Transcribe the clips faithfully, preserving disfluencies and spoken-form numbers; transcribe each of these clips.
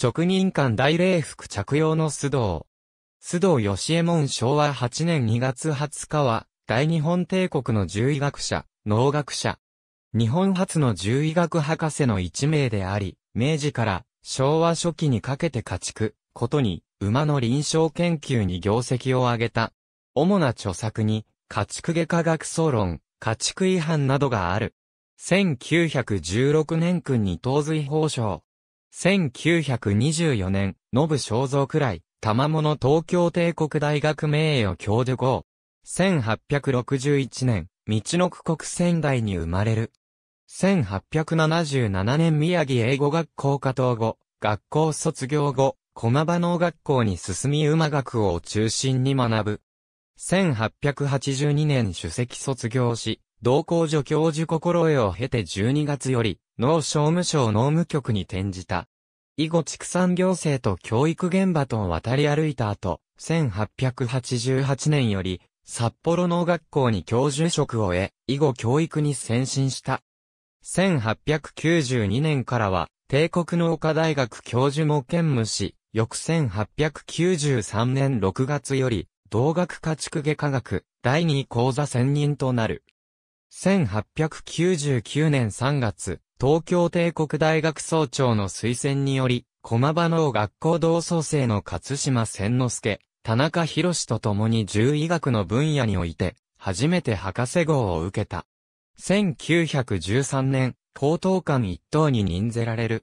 職人間大礼服着用の須藤。須藤義右衛門しょうわはちねんにがつはつかは、大日本帝国の獣医学者、農学者。日本初の獣医学博士の一名であり、明治から昭和初期にかけて家畜、ことに、馬の臨床研究に業績を挙げた。主な著作に、家畜外科学総論、家畜違反などがある。せんきゅうひゃくじゅうろくねんくんに東瑞宝賞。せんきゅうひゃくにじゅうよねん、信肖像位、賜物東京帝国大学名誉教授号。せんはっぴゃくろくじゅういちねん、みちのく国仙台に生まれる。せんはっぴゃくななじゅうななねん宮城英語学校科統合、学校卒業後、駒場農学校に進み馬学を中心に学ぶ。せんはっぴゃくはちじゅうにねん首席卒業し、同校助教授心得を経てじゅうにがつより、農商務省農務局に転じた。以後畜産行政と教育現場とを渡り歩いた後、せんはっぴゃくはちじゅうはちねんより、札幌農学校に教授職を得、以後教育に専心した。せんはっぴゃくきゅうじゅうにねんからは、帝国農科大学教授も兼務し、翌せんはっぴゃくきゅうじゅうさんねんろくがつより、同学家畜外科学、だいに講座専任となる。せんはっぴゃくきゅうじゅうきゅうねんさんがつ、東京帝国大学総長の推薦により、駒場農学校同窓生の勝島千之助、田中博士と共に獣医学の分野において、初めて博士号を受けた。せんきゅうひゃくじゅうさんねん、高等官一等に任ぜられる。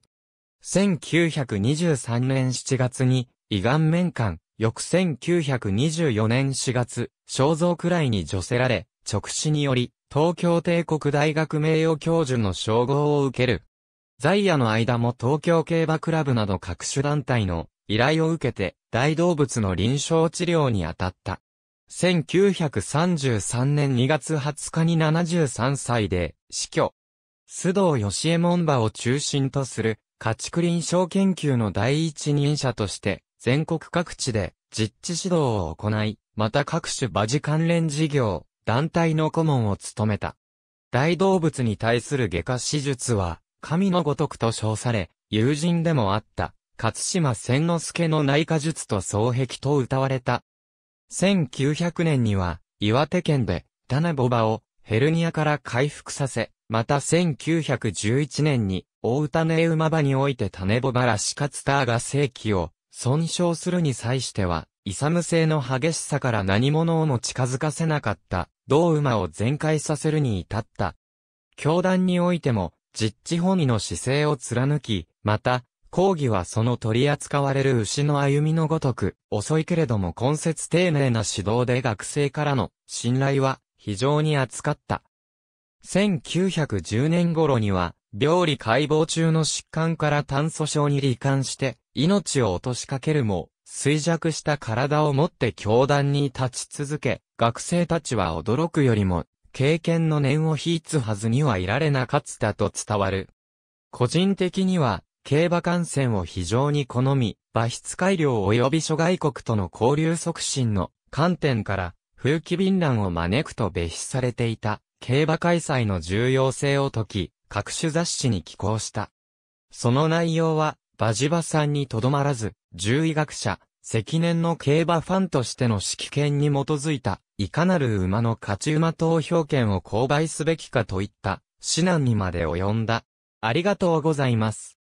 せんきゅうひゃくにじゅうさんねんしちがつに、胃がん面官、翌せんきゅうひゃくにじゅうよねんしがつ、肖像位に叙せられ、勅使により、東京帝国大学名誉教授の称号を受ける。在野の間も東京競馬クラブなど各種団体の依頼を受けて大動物の臨床治療に当たった。せんきゅうひゃくさんじゅうさんねんにがつはつかにななじゅうさんさいで死去。須藤義右衛門馬を中心とする家畜臨床研究の第一人者として全国各地で実地指導を行い、また各種馬事関連事業、団体の顧問を務めた。大動物に対する外科手術は、神のごとくと称され、友人でもあった、勝島千之助の内科術と双璧と謳われた。せんきゅうひゃくねんには、岩手県で、タナボバをヘルニアから回復させ、またせんきゅうひゃくじゅういちねんに、大田根馬場においてタネボバらシカツターが性器を損傷するに際しては、イサム性の激しさから何者をも近づかせなかった、同馬を全壊させるに至った。教団においても、実地保身の姿勢を貫き、また、講義はその取り扱われる牛の歩みのごとく、遅いけれども懇切丁寧な指導で学生からの信頼は非常に厚かった。せんきゅうひゃくじゅうねんごろには、病理解剖中の疾患から炭疽症に罹患して、命を落としかけるも、衰弱した体をもって教壇に立ち続け、学生たちは驚くよりも、経験の念を引つはずにはいられなかったと伝わる。個人的には、競馬観戦を非常に好み、馬質改良及び諸外国との交流促進の観点から、風紀敏乱を招くと蔑視されていた、競馬開催の重要性を説き、各種雑誌に寄稿した。その内容は、馬事馬さんにとどまらず、獣医学者、積年の競馬ファンとしての識見に基づいた、いかなる馬の勝ち馬投票権を購買すべきかといった、指南にまで及んだ。ありがとうございます。